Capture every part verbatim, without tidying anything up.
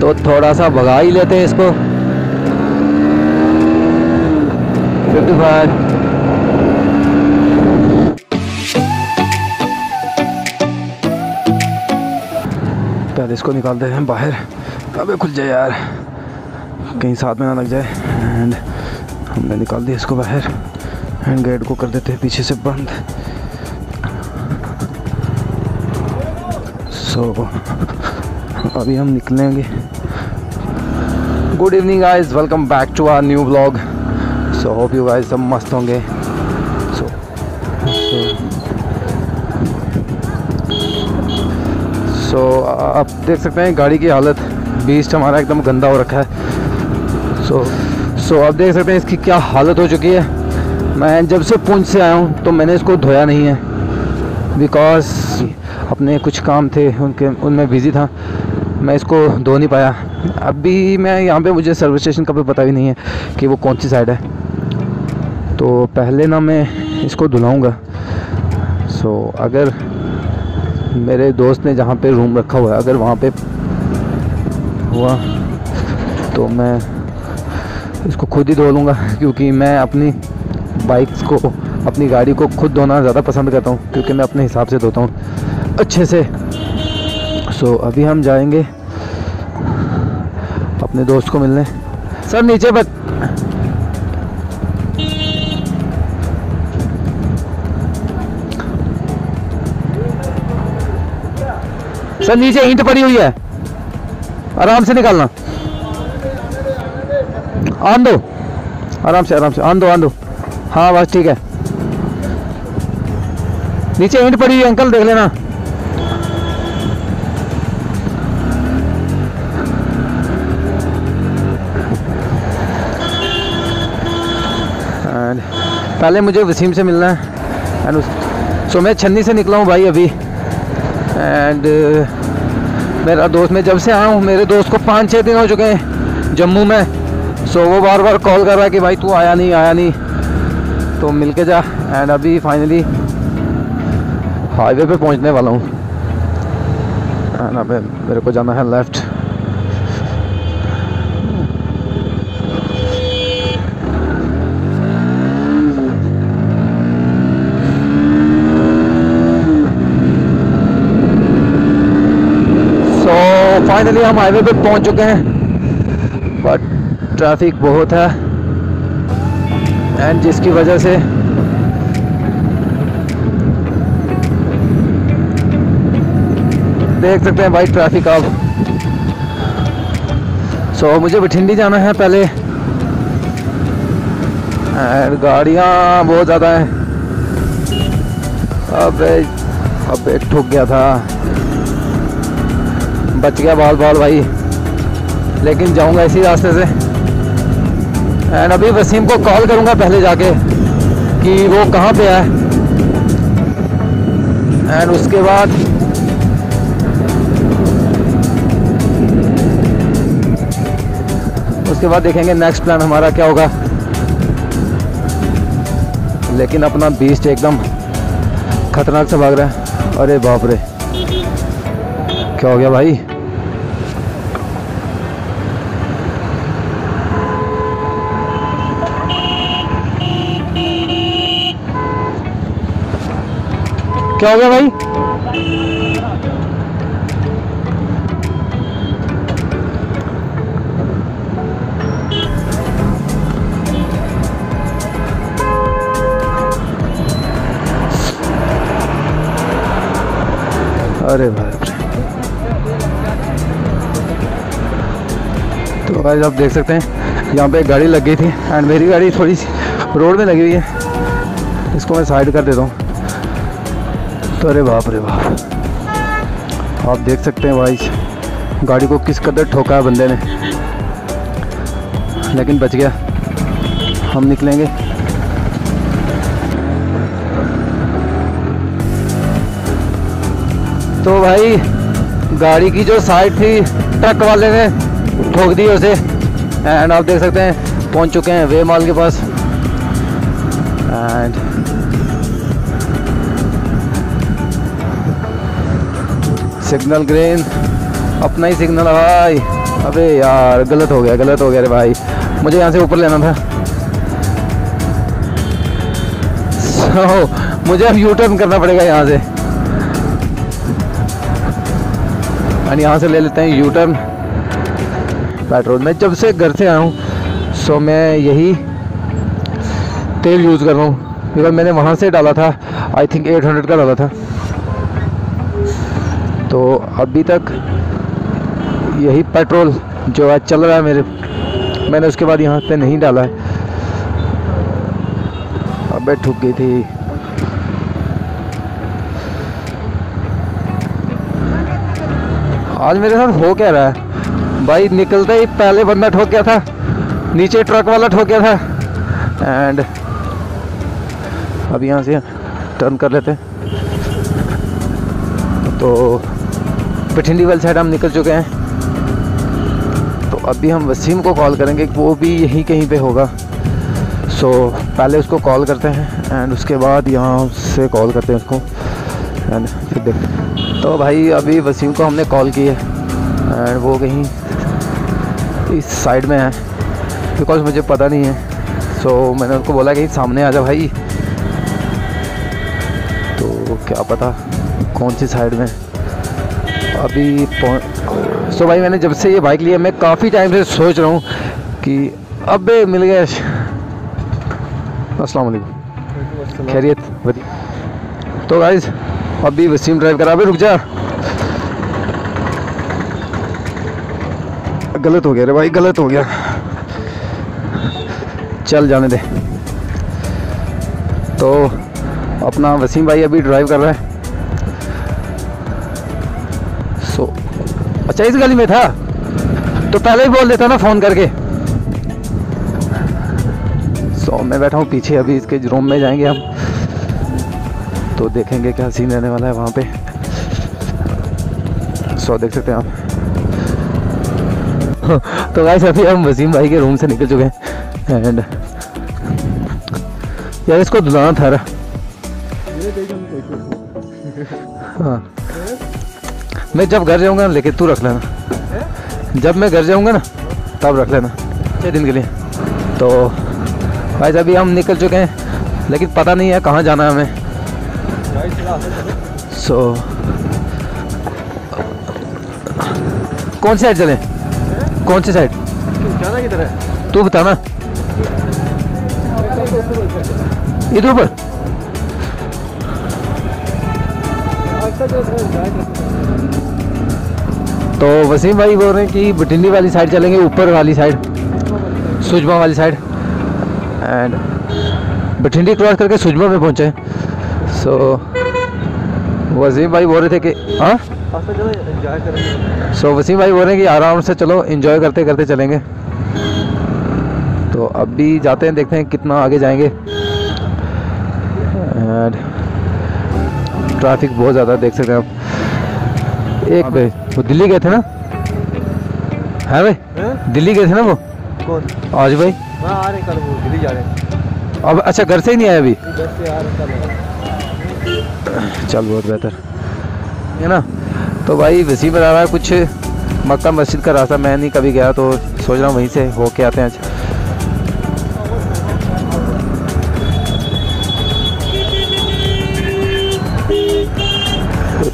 तो थोड़ा सा भगा ही लेते हैं इसको। फिफ्टी फाइव पहले इसको निकालते हैं बाहर। अबे खुल जाए यार, कहीं साथ में ना लग जाए। एंड हमने निकाल दिया इसको बाहर एंड गेट को कर देते हैं पीछे से बंद। सो so, अभी हम निकलेंगे। Good evening guys, welcome back to our new blog. So hope you guys सब मस्त होंगे। सो so, so, सो so, आप देख सकते हैं गाड़ी की हालत, बीस्ट हमारा एकदम गंदा हो रखा है। सो so, सो so, आप देख सकते हैं इसकी क्या हालत हो चुकी है। मैं जब से पूंछ से आया हूँ तो मैंने इसको धोया नहीं है, बिकॉज़ अपने कुछ काम थे उनके उनमें बिज़ी था, मैं इसको धो नहीं पाया। अभी मैं यहाँ पे, मुझे सर्विस स्टेशन का भी पता भी नहीं है कि वो कौन सी साइड है, तो पहले ना मैं इसको धुलाऊँगा। सो so, अगर मेरे दोस्त ने जहाँ पे रूम रखा हुआ है, अगर वहाँ पे हुआ तो मैं इसको खुद ही धो लूँगा, क्योंकि मैं अपनी बाइक्स को, अपनी गाड़ी को खुद धोना ज़्यादा पसंद करता हूँ, क्योंकि मैं अपने हिसाब से धोता हूँ अच्छे से। सो अभी हम जाएंगे अपने दोस्त को मिलने। सर नीचे बत सर नीचे ईंट पड़ी हुई है, आराम से निकालना। आन दो, आराम से आराम से आन दो आन दो। हाँ बस ठीक है, नीचे ईंट पड़ी हुई है अंकल, देख लेना। एंड पहले मुझे वसीम से मिलना है। एंड सो मैं छन्नी से निकला हूँ भाई अभी। एंड uh, मेरा दोस्त, मैं जब से आया हूँ मेरे दोस्त को पाँच छः दिन हो चुके हैं जम्मू में। सो so, वो बार बार कॉल कर रहा है कि भाई तू आया नहीं आया नहीं तो मिल के जा। एंड अभी फाइनली हाईवे पे पहुँचने वाला हूँ। एंड अब मेरे को जाना है लेफ्ट। फाइनली हम हाईवे पे पहुंच चुके हैं, बट ट्रैफिक बहुत है एंड जिसकी वजह से देख सकते हैं भाई ट्रैफिक अब। सो so, मुझे बठिंडी जाना है पहले एंड गाड़ियाँ बहुत ज़्यादा हैं। अबे अबे ठुक गया था, बच गया बाल बाल भाई, लेकिन जाऊंगा इसी रास्ते से। एंड अभी वसीम को कॉल करूंगा पहले जाके कि वो कहाँ पे है। एंड उसके बाद उसके बाद देखेंगे नेक्स्ट प्लान हमारा क्या होगा। लेकिन अपना बीस्ट एकदम खतरनाक से भाग रहा है। अरे बाप रे, क्या हो गया भाई? क्या हो गया भाई? अरे भाई, तो गाइस आप देख सकते हैं यहाँ पे गाड़ी लग गई थी एंड मेरी गाड़ी थोड़ी सी रोड में लगी हुई है, इसको मैं साइड कर देता हूँ। तो अरे बाप रे बाप, आप देख सकते हैं भाई गाड़ी को किस कदर ठोका है बंदे ने, लेकिन बच गया। हम निकलेंगे। तो भाई गाड़ी की जो साइड थी ट्रक वाले ने ठोक दी उसे। एंड आप देख सकते हैं पहुंच चुके हैं वे मॉल के पास। एंड सिग्नल ग्रीन अपना ही सिग्नल भाई। अबे यार गलत हो गया गलत हो गया अरे भाई, मुझे यहाँ से ऊपर लेना था। so, मुझे अब यू टर्न करना पड़ेगा यहाँ से, और यहाँ से ले लेते हैं यू टर्न। पेट्रोल मैं जब से घर से आया हूँ सो मैं यही तेल यूज़ कर रहा हूँ, क्योंकि मैंने वहाँ से डाला था, आई थिंक आठ सौ का डाला था। तो अभी तक यही पेट्रोल जो है चल रहा है मेरे, मैंने उसके बाद यहाँ पे नहीं डाला है। अबे ठुक गई थी। आज मेरे साथ हो क्या रहा है भाई, निकलते ही पहले बंदा ठोक गया था, नीचे ट्रक वाला ठोक गया था। एंड अब यहाँ से टर्न कर लेते हैं। तो पिठिंडी वाली साइड हम निकल चुके हैं, तो अभी हम वसीम को कॉल करेंगे, वो भी यहीं कहीं पे होगा। सो पहले उसको कॉल करते हैं एंड उसके बाद यहाँ से कॉल करते हैं उसको एंड फिर देखते हैं। तो भाई अभी वसीम को हमने कॉल की है एंड वो कहीं इस साइड में है, बिकॉज़ मुझे पता नहीं है। सो मैंने उनको बोला कि सामने आ जा भाई, तो क्या पता कौन सी साइड में अभी पहुँच। सो भाई मैंने जब से ये बाइक लिया, मैं काफ़ी टाइम से सोच रहा हूँ कि अबे मिल गया। अस्सलाम वालेकुम, खैरियत बढ़िया। तो गाइस अभी वसीम ड्राइव करा, अबे रुक जा, गलत हो गया रे भाई, गलत हो गया, चल जाने दे। तो अपना वसीम भाई अभी ड्राइव कर रहा है। अच्छा इस गली में था तो पहले ही बोल देता ना फ़ोन करके। सो मैं बैठा हूँ पीछे, अभी इसके रूम में जाएंगे हम, तो देखेंगे क्या सीन रहने वाला है वहाँ पे। सो देख सकते हैं आप। तो गाइस अभी हम वसीम भाई के रूम से निकल चुके हैं एंड यार इसको धुलाना था रहा। हाँ मैं जब घर जाऊंगा ना लेके तू रख लेना है? जब मैं घर जाऊंगा ना तब रख लेना छः दिन के लिए। तो भाई अभी हम निकल चुके हैं, लेकिन पता नहीं है कहाँ जाना है हमें। सो so, कौन सी साइड चलें? कौन सी साइड जाना किधर है तू बताना। इधर ऊपर तो वसीम भाई बोल रहे हैं कि बठिंडी वाली साइड चलेंगे, ऊपर वाली साइड, सुजमा वाली साइड। एंड बठिंडी क्रॉस करके सुजमा में पहुंचे। सो so, वसीम भाई बोल रहे थे कि हाँ। सो वसीम भाई बोल रहे हैं कि आराम से चलो, एंजॉय करते करते चलेंगे। तो अब भी जाते हैं, देखते हैं कितना आगे जाएंगे। एंड ट्रैफिक बहुत ज़्यादा देख सकते हैं आप। एक भाई वो दिल्ली गए थे ना, है भाई दिल्ली गए थे ना वो, कौन आज भाई आ रहे, कल वो दिल्ली जा रहे। अब अच्छा घर से ही नहीं आया अभी, घर से आ रहा। चल बहुत बेहतर है ना। तो भाई वसीम बता रहा है कुछ मक्का मस्जिद का रास्ता, मैं नहीं कभी गया, तो सोच रहा हूँ वहीं से होके आते हैं। अच्छा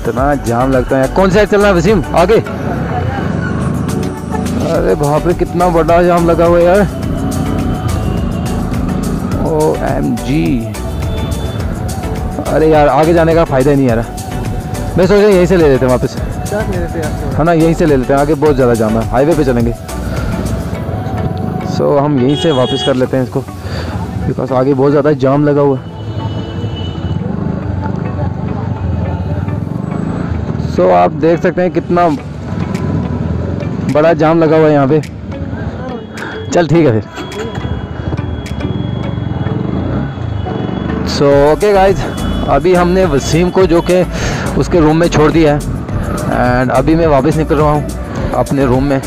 इतना जाम लगता है। कौन साइड चलना है वसीम आगे? अरे बाप रे कितना बड़ा जाम लगा हुआ है यार, ओ एम जी। अरे यार आगे जाने का फायदा ही नहीं आ रहा। मैं सोच रहा यहीं से ले लेते हैं वापस, है ना, यहीं से ले लेते हैं, आगे बहुत ज़्यादा जाम है, हाईवे पे चलेंगे। सो हम यहीं से वापस कर लेते हैं इसको, बिकॉज आगे बहुत ज़्यादा जाम लगा हुआ है। सो so, आप देख सकते हैं कितना बड़ा जाम लगा हुआ है यहाँ पे। चल ठीक है फिर। सो ओके गाइज अभी हमने वसीम को जो के उसके रूम में छोड़ दिया है एंड अभी मैं वापस निकल रहा हूँ अपने रूम में।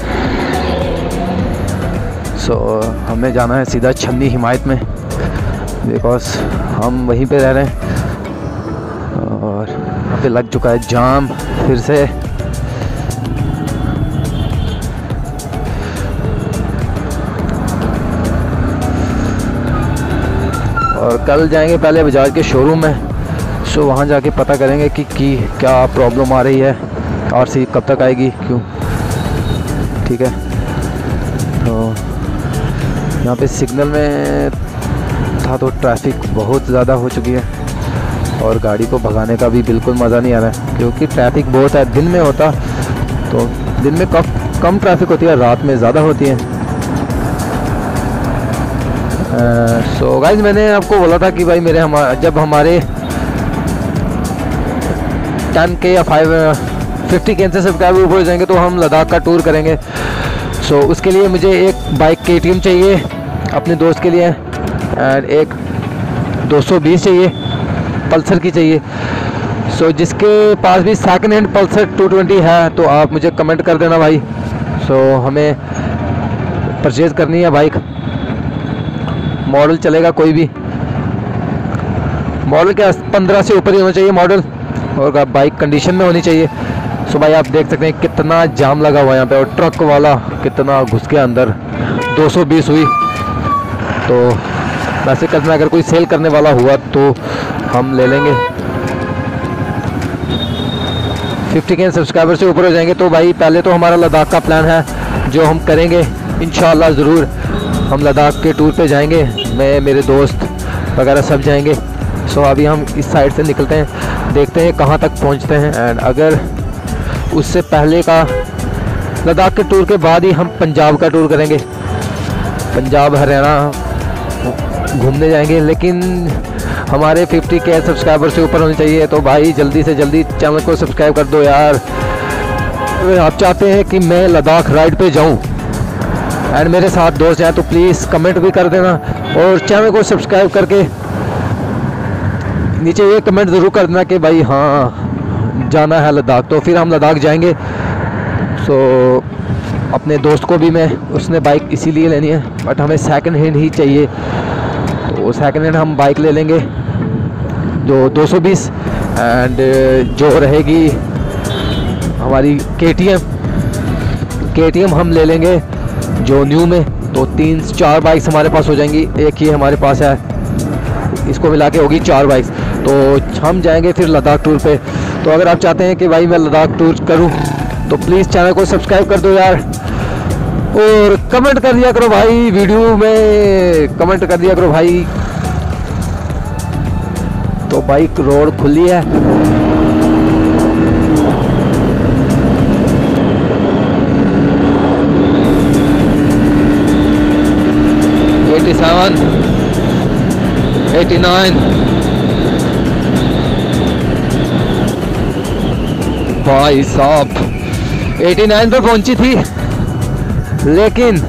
सो so, हमें जाना है सीधा छन्नी हिमायत में, बिकॉज़ हम वहीं पे रह रहे हैं। पे लग चुका है जाम फिर से। और कल जाएंगे पहले बजाज के शोरूम में, सो वहाँ जाके पता करेंगे कि, कि क्या प्रॉब्लम आ रही है, आरसी कब तक आएगी, क्यों। ठीक है, तो यहाँ पे सिग्नल में था तो ट्रैफिक बहुत ज़्यादा हो चुकी है और गाड़ी को भगाने का भी बिल्कुल मज़ा नहीं आ रहा है क्योंकि ट्रैफिक बहुत है। दिन में होता तो दिन में कम कम ट्रैफिक होती है, रात में ज़्यादा होती है। सो गाइस, मैंने आपको बोला था कि भाई मेरे हम जब हमारे टेन के या फाइव फिफ्टी के से सब्सक्राइब ऊपर हो जाएंगे तो हम लद्दाख का टूर करेंगे। सो so, उसके लिए मुझे एक बाइक के टी एम चाहिए अपने दोस्त के लिए, एंड एक दो सौ बीस चाहिए पल्सर की चाहिए। सो so, जिसके पास भी second hand Pulsar two twenty है तो आप मुझे कमेंट कर देना भाई। सो so, हमें परचेज़ करनी है बाइक। मॉडल चलेगा कोई भी मॉडल, क्या पंद्रह से ऊपर ही होना चाहिए मॉडल, और बाइक कंडीशन में होनी चाहिए। सो so, भाई आप देख सकते हैं कितना जाम लगा हुआ है यहाँ पे, और ट्रक वाला कितना घुस के अंदर दो सौ बीस हुई। तो वैसे कल में अगर कोई सेल करने वाला हुआ तो हम ले लेंगे। फिफ्टी के सब्सक्राइबर से ऊपर हो जाएंगे तो भाई पहले तो हमारा लद्दाख का प्लान है जो हम करेंगे इंशाल्लाह ज़रूर। हम लद्दाख के टूर पे जाएंगे, मैं मेरे दोस्त वगैरह सब जाएंगे। सो अभी हम इस साइड से निकलते हैं, देखते हैं कहाँ तक पहुँचते हैं। एंड अगर उससे पहले का लद्दाख के टूर के बाद ही हम पंजाब का टूर करेंगे, पंजाब हरियाणा घूमने जाएंगे। लेकिन हमारे फिफ्टी के सब्सक्राइबर से ऊपर होने चाहिए। तो भाई जल्दी से जल्दी चैनल को सब्सक्राइब कर दो यार। आप चाहते हैं कि मैं लद्दाख राइड पे जाऊं एंड मेरे साथ दोस्त हैं तो प्लीज़ कमेंट भी कर देना, और चैनल को सब्सक्राइब करके नीचे ये कमेंट ज़रूर कर देना कि भाई हाँ जाना है लद्दाख, तो फिर हम लद्दाख जाएंगे। सो अपने दोस्त को भी मैं, उसने बाइक इसीलिए लेनी है बट हमें सेकंड हैंड ही चाहिए, तो सेकंड हैंड हम बाइक ले लेंगे जो दो सौ बीस, एंड जो रहेगी हमारी K T M K T M हम ले लेंगे जो न्यू में। तो तीन चार बाइक्स हमारे पास हो जाएंगी, एक ही हमारे पास है, इसको मिला के होगी चार बाइक्स। तो हम जाएंगे फिर लद्दाख टूर पे। तो अगर आप चाहते हैं कि भाई मैं लद्दाख टूर करूं तो प्लीज़ चैनल को सब्सक्राइब कर दो यार, और कमेंट कर दिया करो भाई, वीडियो में कमेंट कर दिया करो भाई। तो बाइक रोड खुली है, एटी सेवन एटी नाइन। भाई साहब एटी नाइन पे पहुंची थी, लेकिन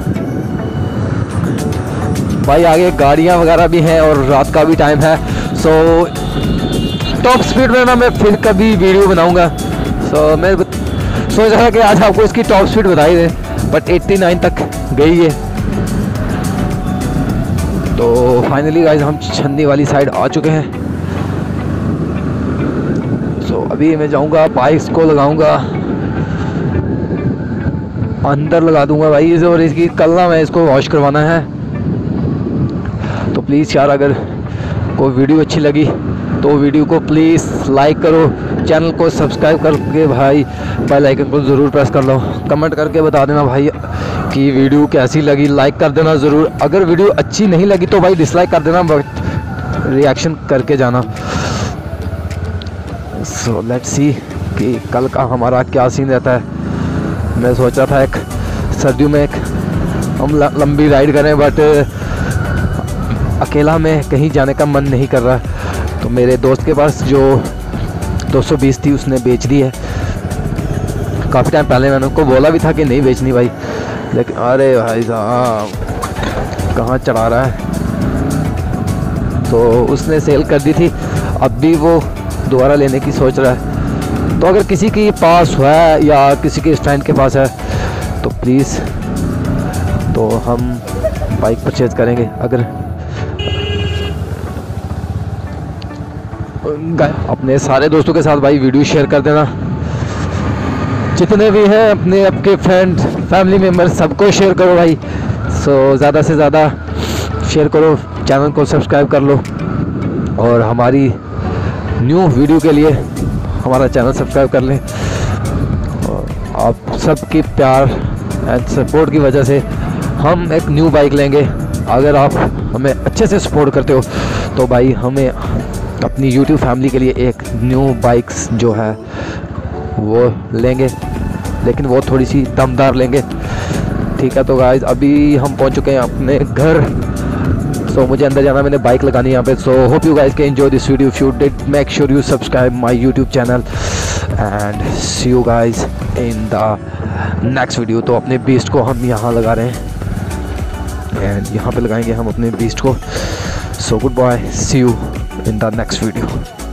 भाई आगे गाड़ियां वगैरह भी हैं और रात का भी टाइम है। सो टॉप स्पीड में ना मैं फिर कभी वीडियो बनाऊंगा। सो मैं सोच रहा कि आज आपको इसकी टॉप स्पीड बताई दें, बट एटी नाइन तक गई है। तो फाइनली गाइस हम छन्नी वाली साइड आ चुके हैं। सो अभी मैं जाऊंगा बाइक्स को लगाऊंगा, अंदर लगा दूंगा भाई, और इसकी कल ना मैं इसको वॉश करवाना है। तो प्लीज़ यार अगर कोई वीडियो अच्छी लगी तो वीडियो को प्लीज़ लाइक करो, चैनल को सब्सक्राइब करके भाई बेल आइकन को ज़रूर प्रेस कर लो। कमेंट करके बता देना भाई कि वीडियो कैसी लगी, लाइक कर देना ज़रूर। अगर वीडियो अच्छी नहीं लगी तो भाई डिसलाइक कर देना, बट रिएक्शन करके जाना। सो लेट्स सी कि कल का हमारा क्या सीन रहता है। मैं सोचा था एक सर्दियों में एक हम लंबी राइड करें, बट अकेला में कहीं जाने का मन नहीं कर रहा। तो मेरे दोस्त के पास जो दो सौ बीस थी उसने बेच दी है, काफ़ी टाइम पहले मैंने उनको बोला भी था कि नहीं बेचनी भाई, लेकिन अरे भाई साहब कहाँ चढ़ा रहा है। तो उसने सेल कर दी थी, अब भी वो दोबारा लेने की सोच रहा है। तो अगर किसी के पास है या किसी के स्टैंड के पास है तो प्लीज़, तो हम बाइक परचेज करेंगे। अगर अपने सारे दोस्तों के साथ भाई वीडियो शेयर कर देना, जितने भी हैं अपने आपके फ्रेंड फैमिली मेम्बर सबको शेयर करो भाई। सो ज़्यादा से ज़्यादा शेयर करो, चैनल को सब्सक्राइब कर लो। और हमारी न्यू वीडियो के लिए हमारा चैनल सब्सक्राइब कर लें। आप सबके प्यार एंड सपोर्ट की वजह से हम एक न्यू बाइक लेंगे। अगर आप हमें अच्छे से सपोर्ट करते हो तो भाई हमें अपनी YouTube फैमिली के लिए एक न्यू बाइक्स जो है वो लेंगे, लेकिन वो थोड़ी सी दमदार लेंगे। ठीक है, तो गाइस अभी हम पहुंच चुके हैं अपने घर। सो मुझे अंदर जाना, मैंने बाइक लगानी है यहाँ पे। So hope you guys can enjoy this video. If you did, make sure you subscribe my YouTube channel and see you guys in the next video. तो अपने बीस्ट को हम यहाँ लगा रहे हैं एंड यहाँ पे लगाएंगे हम अपने बीस्ट को। So good bye, see you in the next video।